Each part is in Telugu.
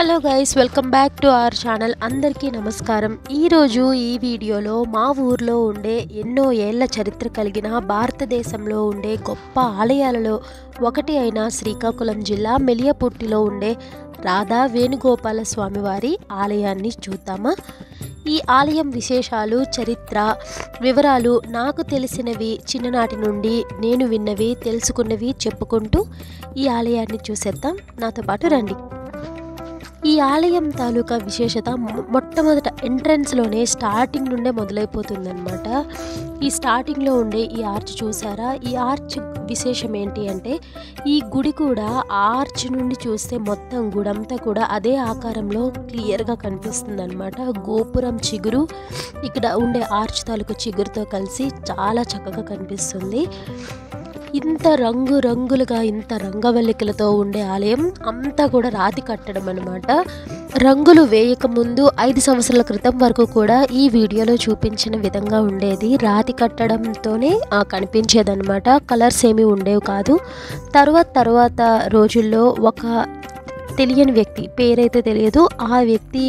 Hello guys welcome back to our channel. అందరికీ నమస్కారం। ఈ రోజు ఈ వీడియోలో మా ఊర్లో ఉండే ఎన్నో ఏళ్ల చరిత్ర కలిగిన భారతదేశంలో ఉండే గొప్ప ఆలయాలలో ఒకటి అయిన శ్రీకాకుళం జిల్లా మెలియాపుట్టిలో ఉండే రాధా వేణుగోపాల స్వామి వారి ఆలయాన్ని చూద్దామా। ఈ ఆలయం విశేషాలు, చరిత్ర వివరాలు నాకు తెలిసినవి, చిన్ననాటి నుండి నేను విన్నవి తెలుసుకున్నవి చెప్పుకుంటూ ఈ ఆలయాన్ని చూసేద్దాం। నాతో పాటు రండి। ఈ ఆలయం తాలూకా విశేషత మొట్టమొదట ఎంట్రన్స్లోనే స్టార్టింగ్ నుండే మొదలైపోతుందన్నమాట। ఈ స్టార్టింగ్లో ఉండే ఈ ఆర్చ్ చూసారా? ఈ ఆర్చ్ విశేషం ఏంటి అంటే ఈ గుడి కూడా ఆర్చ్ నుండి చూస్తే మొత్తం గుడంతా కూడా అదే ఆకారంలో క్లియర్గా కనిపిస్తుంది అనమాట। గోపురం చిగురు ఇక్కడ ఉండే ఆర్చ్ తాలూకు చిగురుతో కలిసి చాలా చక్కగా కనిపిస్తుంది। ఇంత రంగు రంగులుగా ఇంత రంగవల్లికలతో ఉండే ఆలయం అంతా కూడా రాతి కట్టడం అనమాట। రంగులు వేయకముందు 5 సంవత్సరాల క్రితం వరకు కూడా ఈ వీడియోలో చూపించిన విధంగా ఉండేది, రాతి కట్టడంతోనే కనిపించేదన్నమాట, కలర్స్ ఏమీ ఉండేవి కాదు। తర్వాత రోజుల్లో ఒక తెలియని వ్యక్తి, పేరైతే తెలియదు, ఆ వ్యక్తి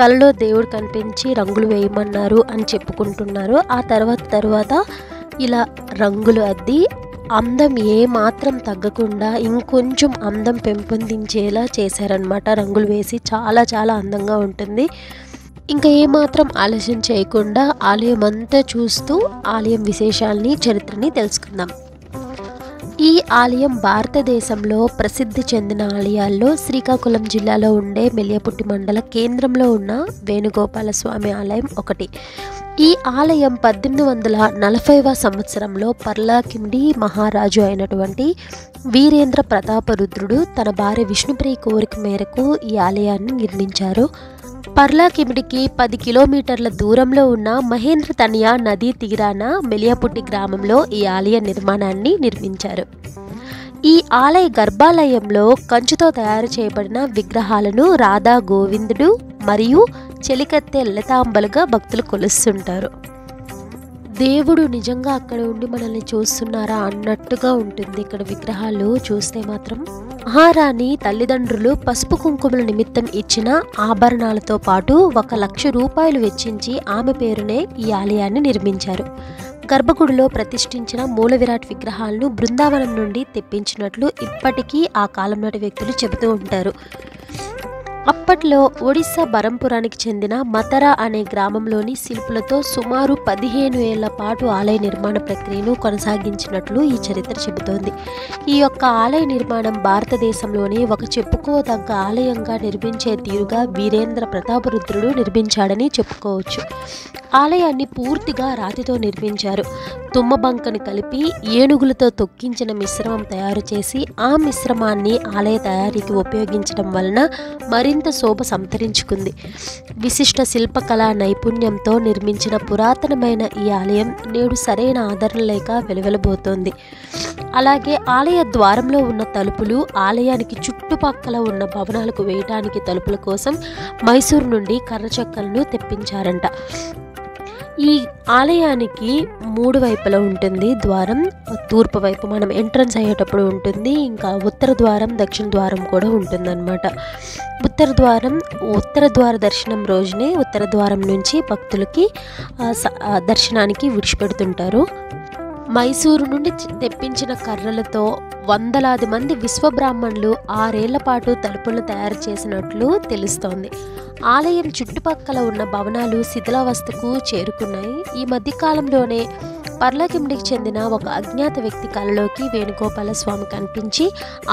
కలలో దేవుడు కనిపించి రంగులు వేయమన్నారు అని చెప్పుకుంటున్నారు। ఆ తర్వాత ఇలా రంగులు అద్ది అందం ఏ మాత్రం తగ్గకుండా ఇంకొంచెం అందం పెంపొందించేలా చేశారనమాట। రంగులు వేసి చాలా చాలా అందంగా ఉంటుంది। ఇంకా ఏమాత్రం ఆలస్యం చేయకుండా ఆలయం అంతా చూస్తూ ఆలయం విశేషాలని, చరిత్రని తెలుసుకుందాం। ఈ ఆలయం భారతదేశంలో ప్రసిద్ధి చెందిన ఆలయాల్లో శ్రీకాకుళం జిల్లాలో ఉండే మెలియాపుట్టి మండల కేంద్రంలో ఉన్న వేణుగోపాల స్వామి ఆలయం ఒకటి। ఈ ఆలయం 1840వ సంవత్సరంలో పర్లాకిమిడి మహారాజు అయినటువంటి వీరేంద్ర ప్రతాప రుద్రుడు తన భార్య విష్ణుప్రియ కోరిక మేరకు ఈ ఆలయాన్ని నిర్మించారు। పర్లాకిమిడికి 10 కిలోమీటర్ల దూరంలో ఉన్న మహేంద్ర తనియా నదీ తీరాన మెలియాపుట్టి గ్రామంలో ఈ ఆలయ నిర్మాణాన్ని నిర్మించారు। ఈ ఆలయ గర్భాలయంలో కంచుతో తయారు చేయబడిన విగ్రహాలను రాధా గోవిందుడు మరియు చెలికత్తె లతాంబలుగా భక్తులు కొలుస్తుంటారు। దేవుడు నిజంగా అక్కడ ఉండి మనల్ని చూస్తున్నారా అన్నట్టుగా ఉంటుంది ఇక్కడ విగ్రహాలు చూస్తే మాత్రం। మహారాణి తల్లిదండ్రులు పసుపు కుంకుమల నిమిత్తం ఇచ్చిన ఆభరణాలతో పాటు 1,00,000 రూపాయలు వెచ్చించి ఆమె పేరునే ఈ ఆలయాన్ని నిర్మించారు। గర్భగుడిలో ప్రతిష్ఠించిన మూల విరాట్ విగ్రహాలను బృందావనం నుండి తెప్పించినట్లు ఇప్పటికీ ఆ కాలం నాటి వ్యక్తులు చెబుతూ ఉంటారు। అప్పట్లో ఒడిస్సా బరంపురానికి చెందిన మతరా అనే గ్రామంలోని శిల్పులతో సుమారు 15 ఏళ్ల పాటు ఆలయ నిర్మాణ ప్రక్రియను కొనసాగించినట్లు ఈ చరిత్ర చెబుతోంది। ఈ యొక్క ఆలయ నిర్మాణం భారతదేశంలోనే ఒక చెప్పుకోదగ్గ ఆలయంగా నిర్మించే తీరుగా వీరేంద్ర ప్రతాపరుద్రుడు నిర్మించాడని చెప్పుకోవచ్చు। ఆలయాన్ని పూర్తిగా రాతితో నిర్మించారు। తుమ్మబంకను కలిపి ఏనుగులతో తొక్కించిన మిశ్రమం తయారు చేసి ఆ మిశ్రమాన్ని ఆలయ తయారీకి ఉపయోగించడం వలన మరింత శోభ సంతరించుకుంది। విశిష్ట శిల్పకళా నైపుణ్యంతో నిర్మించిన పురాతనమైన ఈ ఆలయం నేడు సరైన ఆదరణ లేక వెలువెలబోతోంది। అలాగే ఆలయ ద్వారంలో ఉన్న తలుపులు ఆలయానికి చుట్టుపక్కల ఉన్న భవనాలకు వేయటానికి తలుపుల కోసం మైసూరు నుండి కర్రచెక్కలను తెప్పించారంట। ఈ ఆలయానికి 3 వైపులా ఉంటుంది ద్వారం। తూర్పు వైపు మనం ఎంట్రన్స్ అయ్యేటప్పుడు ఉంటుంది, ఇంకా ఉత్తర ద్వారం, దక్షిణ ద్వారం కూడా ఉంటుందన్నమాట। ఉత్తర ద్వార దర్శనం రోజునే ఉత్తర ద్వారం నుంచి భక్తులకి దర్శనానికి విడిచిపెడుతుంటారు। మైసూరు నుండి తెప్పించిన కర్రలతో వందలాది మంది విశ్వబ్రాహ్మణులు 6 ఏళ్ల పాటు తలుపులను తయారు చేసినట్లు తెలుస్తోంది। ఆలయం చుట్టుపక్కల ఉన్న భవనాలు శిథిలావస్థకు చేరుకున్నాయి। ఈ మధ్యకాలంలోనే పర్లాకిమిడికి చెందిన ఒక అజ్ఞాత వ్యక్తి కలలోకి వేణుగోపాల స్వామి కనిపించి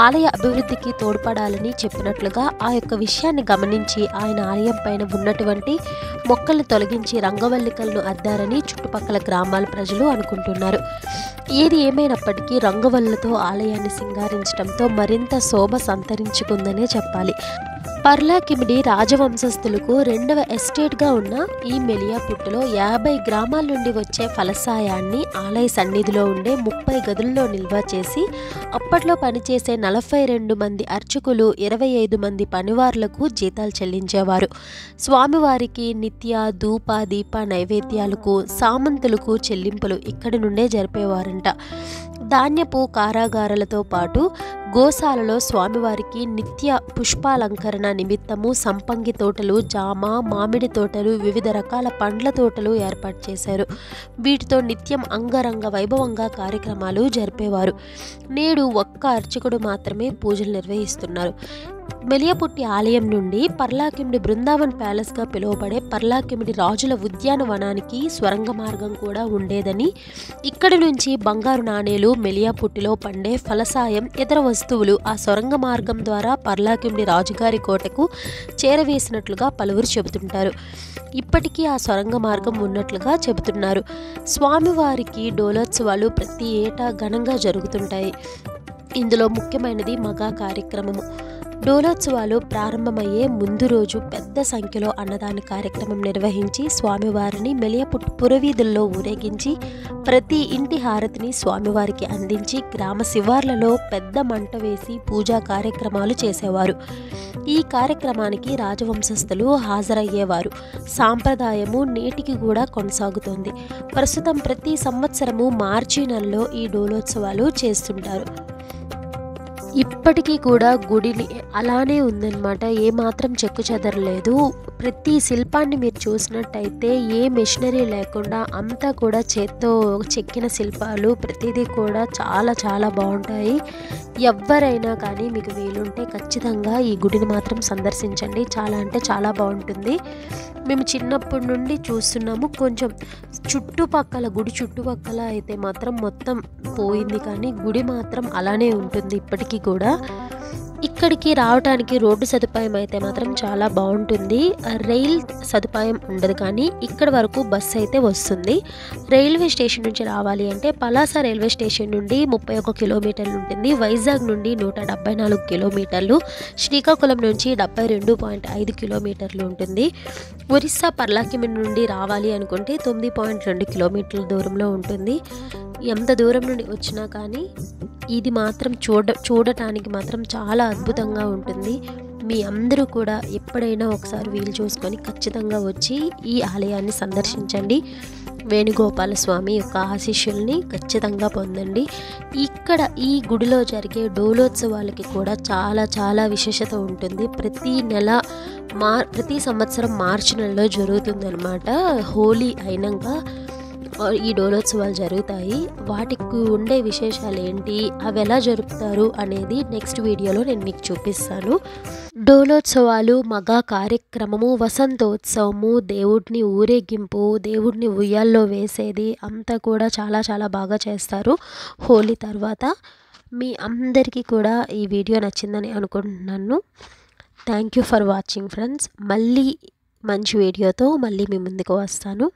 ఆలయ అభివృద్ధికి తోడ్పడాలని చెప్పినట్లుగా ఆ యొక్క విషయాన్ని గమనించి ఆయన ఆలయం పైన ఉన్నటువంటి మొక్కలను తొలగించి రంగవల్లికలను అద్దారని చుట్టుపక్కల గ్రామాల ప్రజలు అనుకుంటున్నారు। ఏది ఏమైనప్పటికీ రంగవల్లులతో ఆలయాన్ని సింగారించడంతో మరింత శోభ సంతరించుకుందనే చెప్పాలి। పర్లాకిమిడి రాజవంశస్థులకు 2వ ఎస్టేట్గా ఉన్న ఈ మెలియాపుట్టిలో 50 గ్రామాల నుండి వచ్చే ఫలసాయాన్ని ఆలయ సన్నిధిలో ఉండే 30 గదుల్లో నిల్వ చేసి అప్పట్లో పనిచేసే 42 మంది అర్చకులు, 25 మంది పనివారులకు జీతాలు చెల్లించేవారు। స్వామివారికి నిత్య ధూప దీప నైవేద్యాలకు, సామంతులకు చెల్లింపులు ఇక్కడి నుండే జరిపేవారంట। ధాన్యపు కారాగారాలతో పాటు గోశాలలో స్వామివారికి నిత్య పుష్పాలంకరణ నిమిత్తము సంపంగి తోటలు, జామ, మామిడి తోటలు, వివిధ రకాల పండ్ల తోటలు ఏర్పాటు చేశారు. వీటితో నిత్యం అంగరంగ వైభవంగా కార్యక్రమాలు జరిపేవారు. నేడు ఒక్క అర్చకుడు మాత్రమే పూజలు నిర్వహిస్తున్నారు. మెలియాపుట్టి ఆలయం నుండి పర్లాకిమిడి బృందావన్ ప్యాలెస్గా పిలువబడే పర్లాకిమిడి రాజుల ఉద్యానవనానికి స్వరంగ మార్గం కూడా ఉండేదని, ఇక్కడి నుంచి బంగారు నాణేలు, మెలియాపుట్టిలో పండే ఫలసాయం, ఇతర వస్తువులు ఆ సొరంగ మార్గం ద్వారా పర్లాకిమిడి రాజుగారి కోటకు చేరవేసినట్లుగా పలువురు చెబుతుంటారు. ఇప్పటికీ ఆ సొరంగ మార్గం ఉన్నట్లుగా చెబుతున్నారు. స్వామివారికి డోలోత్సవాలు ప్రతి ఏటా ఘనంగా జరుగుతుంటాయి. ఇందులో ముఖ్యమైనది మగా కార్యక్రమము. డోలోత్సవాలు ప్రారంభమయ్యే ముందు రోజు పెద్ద సంఖ్యలో అన్నదాన కార్యక్రమం నిర్వహించి స్వామివారిని మెలియాపుట్టి పురవీధుల్లో ఊరేగించి ప్రతి ఇంటి హారతిని స్వామివారికి అందించి గ్రామ శివార్లలో పెద్ద మంట వేసి పూజా కార్యక్రమాలు చేసేవారు. ఈ కార్యక్రమానికి రాజవంశస్థులు హాజరయ్యేవారు. సాంప్రదాయము నేటికి కూడా కొనసాగుతోంది. ప్రస్తుతం ప్రతి సంవత్సరము మార్చి నెలలో ఈ డోలోత్సవాలు చేస్తుంటారు. ఇప్పటికీ కూడా గుడిని అలానే ఉందన్నమాట, ఏమాత్రం చెక్కు చెదరలేదు. ప్రతి శిల్పాన్ని మీరు చూసినట్టయితే ఏ మెషినరీ లేకుండా అంతా కూడా చేత్తో చెక్కిన శిల్పాలు, ప్రతిదీ కూడా చాలా చాలా బాగుంటాయి. ఎవరైనా కానీ మీకు వీలుంటే ఖచ్చితంగా ఈ గుడిని మాత్రం సందర్శించండి. చాలా అంటే చాలా బాగుంటుంది. మేము చిన్నప్పటి నుండి చూస్తున్నాము. కొంచెం చుట్టుపక్కల గుడి చుట్టుపక్కల అయితే మాత్రం మొత్తం పోయింది, కానీ గుడి మాత్రం అలానే ఉంటుంది ఇప్పటికీ కూడా. ఇక్కడికి రావడానికి రోడ్డు సదుపాయం అయితే మాత్రం చాలా బాగుంటుంది. రైల్ సదుపాయం ఉండదు, కానీ ఇక్కడ వరకు బస్సు అయితే వస్తుంది. రైల్వే స్టేషన్ నుంచి రావాలి అంటే పలాస రైల్వే స్టేషన్ నుండి 31 కిలోమీటర్లు ఉంటుంది, వైజాగ్ నుండి 174 కిలోమీటర్లు, శ్రీకాకుళం నుంచి 72.5 కిలోమీటర్లు ఉంటుంది. ఒరిస్సా పర్లాకిమిడి నుండి రావాలి అనుకుంటే 9.2 కిలోమీటర్ల దూరంలో ఉంటుంది. ఎంత దూరం నుండి వచ్చినా కానీ ఇది మాత్రం చూడటానికి మాత్రం చాలా అద్భుతంగా ఉంటుంది. మీ అందరూ కూడా ఎప్పుడైనా ఒకసారి వీలు చూసుకొని ఖచ్చితంగా వచ్చి ఈ ఆలయాన్ని సందర్శించండి. వేణుగోపాల స్వామి యొక్క ఆశీస్సుల్ని ఖచ్చితంగా పొందండి. ఇక్కడ ఈ గుడిలో జరిగే డోలోత్సవాలకి కూడా చాలా చాలా విశేషత ఉంటుంది. ప్రతి సంవత్సరం మార్చి నెలలో జరుగుతుందన్నమాట. హోలీ అయినాక ఈ డోలోత్సవాలు జరుగుతాయి. వాటికి ఉండే విశేషాలు ఏంటి, అవి ఎలా జరుపుతారు అనేది నెక్స్ట్ వీడియోలో నేను మీకు చూపిస్తాను. డోలోత్సవాలు, మగా కార్యక్రమము, వసంతోత్సవము, దేవుడిని ఊరేగింపు, దేవుడిని ఉయ్యాల్లో వేసేది అంతా కూడా చాలా చాలా బాగా చేస్తారు హోలీ తర్వాత. మీ అందరికీ కూడా ఈ వీడియో నచ్చిందని అనుకుంటున్నాను. Thank you for watching friends. మళ్ళీ మంచి వీడియోతో మళ్ళీ మీ ముందుకు వస్తాను.